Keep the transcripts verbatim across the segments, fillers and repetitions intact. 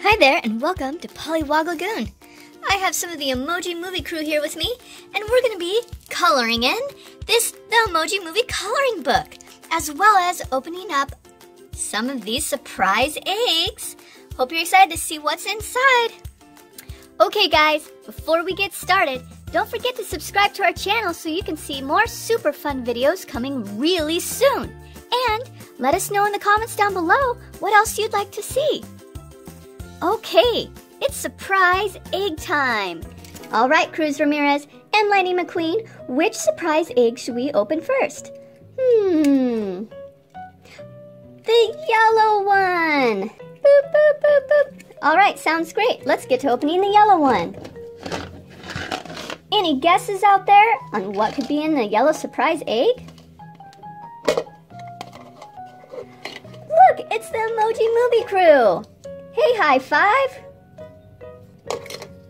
Hi there, and welcome to Pollywog Lagoon. I have some of the Emoji Movie crew here with me, and we're going to be coloring in this the Emoji Movie coloring book, as well as opening up some of these surprise eggs. Hope you're excited to see what's inside. Okay guys, before we get started, don't forget to subscribe to our channel so you can see more super fun videos coming really soon. And let us know in the comments down below what else you'd like to see. Okay, it's surprise egg time. All right, Cruz Ramirez and Lightning McQueen, which surprise egg should we open first? Hmm, the yellow one. Boop, boop, boop, boop. All right, sounds great. Let's get to opening the yellow one. Any guesses out there on what could be in the yellow surprise egg? Look, it's the Emoji Movie crew. Hey, high five.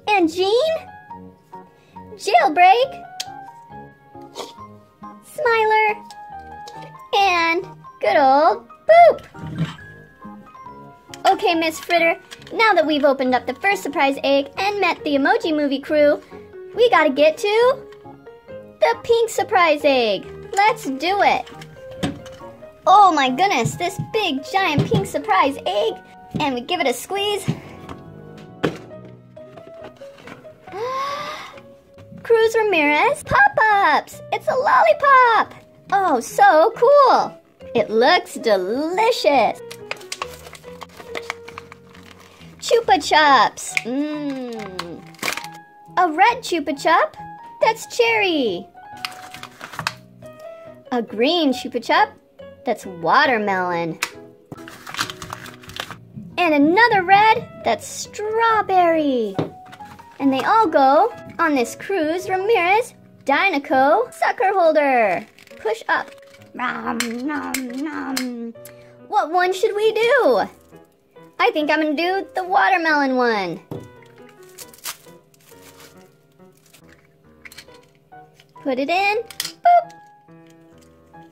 And Jean. Jailbreak. Smiler. And good old Boop. Okay, Miss Fritter, now that we've opened up the first surprise egg and met the Emoji Movie crew, we gotta get to the pink surprise egg. Let's do it. Oh my goodness, this big giant pink surprise egg. And we give it a squeeze. Cruz Ramirez pop-ups. It's a lollipop. Oh, so cool. It looks delicious. Chupa Chups. Mmm. A red Chupa Chup. That's cherry. A green Chupa Chup. That's watermelon. And another red. That's strawberry. And they all go on this Cruz Ramirez Dinoco sucker holder. Push up. Nom, nom, nom. What one should we do? I think I'm gonna do the watermelon one. Put it in, boop.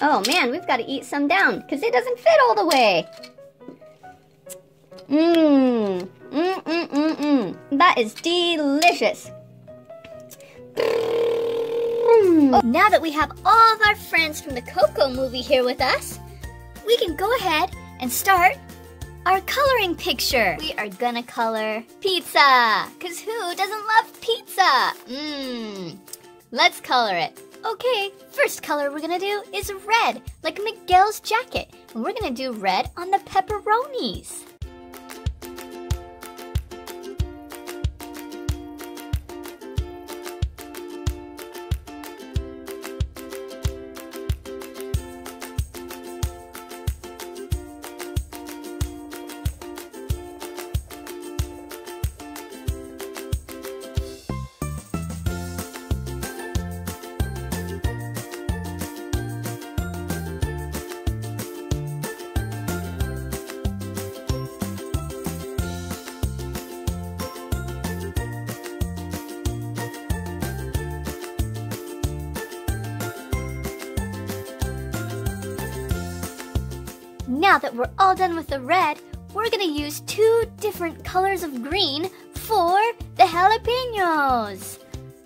Oh man, we've gotta eat some down because it doesn't fit all the way. Mmm, mmm, mmm, mmm, mmm. That is delicious. Oh, now that we have all of our friends from the Coco movie here with us, we can go ahead and start our coloring picture. We are gonna color pizza, cause who doesn't love pizza? Mmm, let's color it. Okay, first color we're gonna do is red, like Miguel's jacket. And we're gonna do red on the pepperonis. Now that we're all done with the red, we're gonna use two different colors of green for the jalapenos.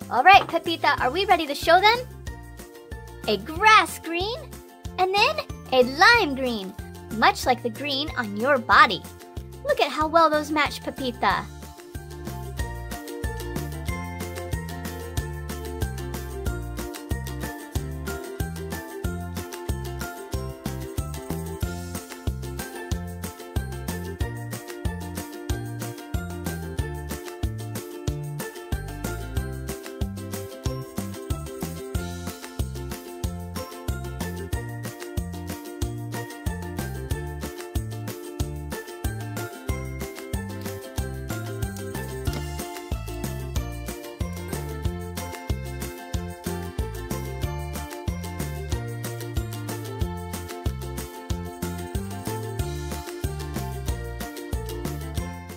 All right, Pepita, are we ready to show them? A grass green and then a lime green, much like the green on your body. Look at how well those match, Pepita.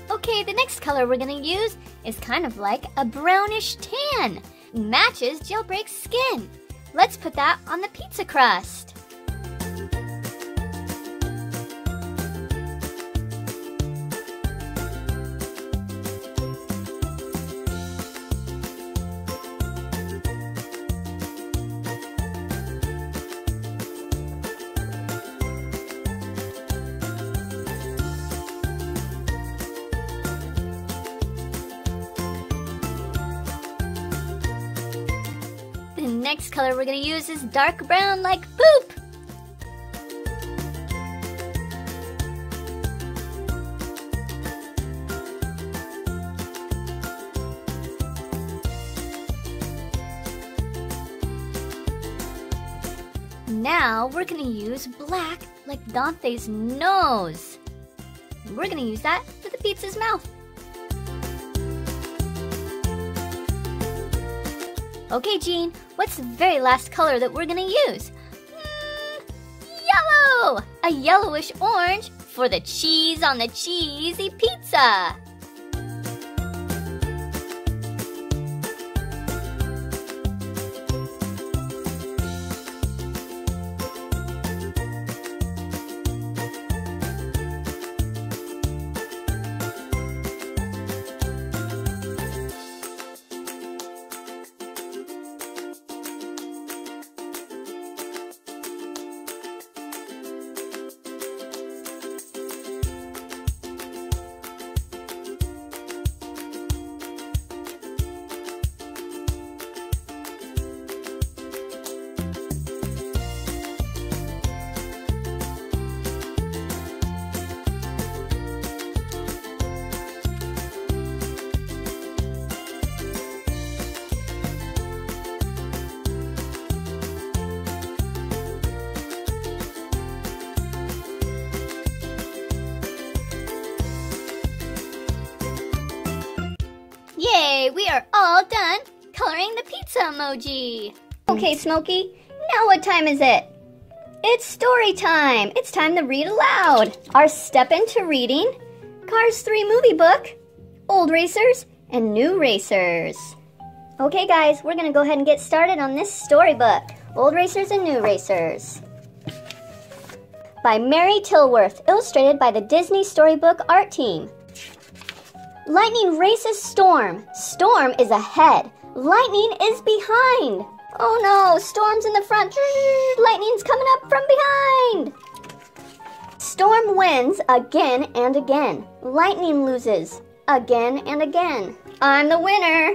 Okay, the next color we're gonna use is kind of like a brownish tan. Matches Jailbreak's skin. Let's put that on the pizza crust. next color we're gonna use is dark brown like poop. Now we're gonna use black like Dante's nose. And we're gonna use that for the pizza's mouth. Okay, Jean, what's the very last color that we're gonna use? Mm, yellow! A yellowish orange for the cheese on the cheesy pizza. We are all done coloring the pizza emoji. Okay, Smokey, now what time is it? It's story time. It's time to read aloud. Our step into reading, Cars three movie book, Old Racers and New Racers. Okay guys, we're gonna go ahead and get started on this storybook, Old Racers and New Racers. By Mary Tilworth, illustrated by the Disney Storybook Art Team. Lightning races Storm. Storm is ahead. Lightning is behind. Oh no, Storm's in the front. Lightning's coming up from behind. Storm wins again and again. Lightning loses again and again. I'm the winner.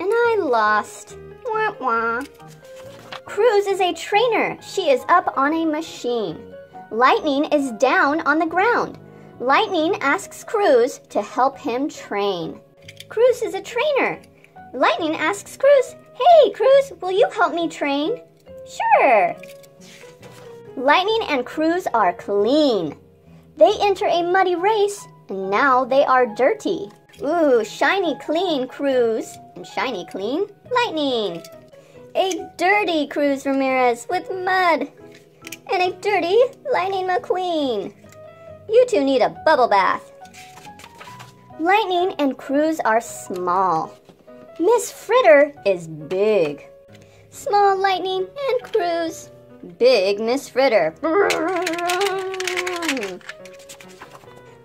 And I lost. Wah wah. Cruz is a trainer. She is up on a machine. Lightning is down on the ground. Lightning asks Cruz to help him train. Cruz is a trainer. Lightning asks Cruz, "Hey, Cruz, will you help me train?" "Sure." Lightning and Cruz are clean. They enter a muddy race, and now they are dirty. Ooh, shiny clean Cruz, and shiny clean Lightning. A dirty Cruz Ramirez with mud, and a dirty Lightning McQueen. You two need a bubble bath. Lightning and Cruz are small. Miss Fritter is big. Small Lightning and Cruz. Big Miss Fritter.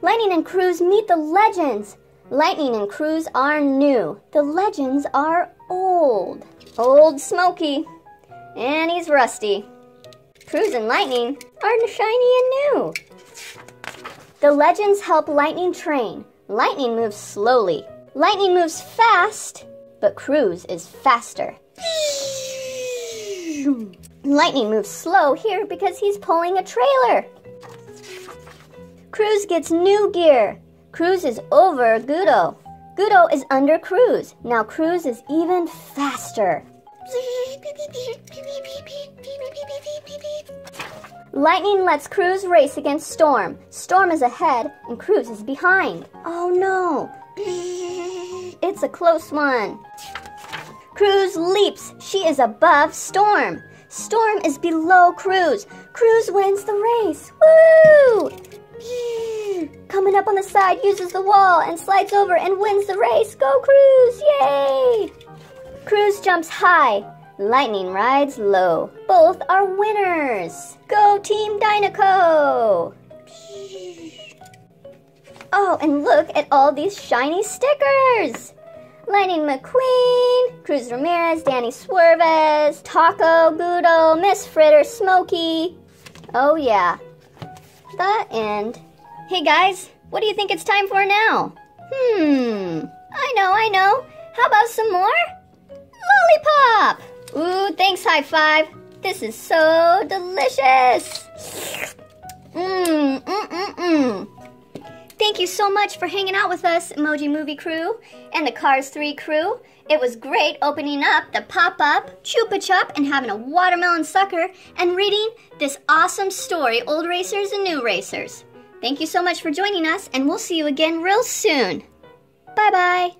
Lightning and Cruz meet the legends. Lightning and Cruz are new. The legends are old. Old Smokey. And he's rusty. Cruz and Lightning are shiny and new. The legends help Lightning train. Lightning moves slowly. Lightning moves fast, but Cruz is faster. Lightning moves slow here because he's pulling a trailer. Cruz gets new gear. Cruz is over Guido. Guido is under Cruz. Now Cruz is even faster. Lightning lets Cruz race against Storm. Storm is ahead and Cruz is behind. Oh no! It's a close one. Cruz leaps. She is above Storm. Storm is below Cruz. Cruz wins the race. Woo! Coming up on the side, uses the wall and slides over and wins the race. Go Cruz! Yay! Cruz jumps high. Lightning rides low. Both are winners. Go Team Dinoco! Oh, and look at all these shiny stickers. Lightning McQueen, Cruz Ramirez, Danny Swerves, Taco Gudo, Miss Fritter, Smokey. Oh yeah. The end. Hey guys, what do you think it's time for now? Hmm. I know, I know. How about some more? Lollipop! Ooh, thanks, High Five. This is so delicious. Mmm, mmm, mmm, mmm. Thank you so much for hanging out with us, Emoji Movie crew and the Cars three crew. It was great opening up the pop-up Chupa Chup and having a watermelon sucker and reading this awesome story, Old Racers and New Racers. Thank you so much for joining us, and we'll see you again real soon. Bye-bye.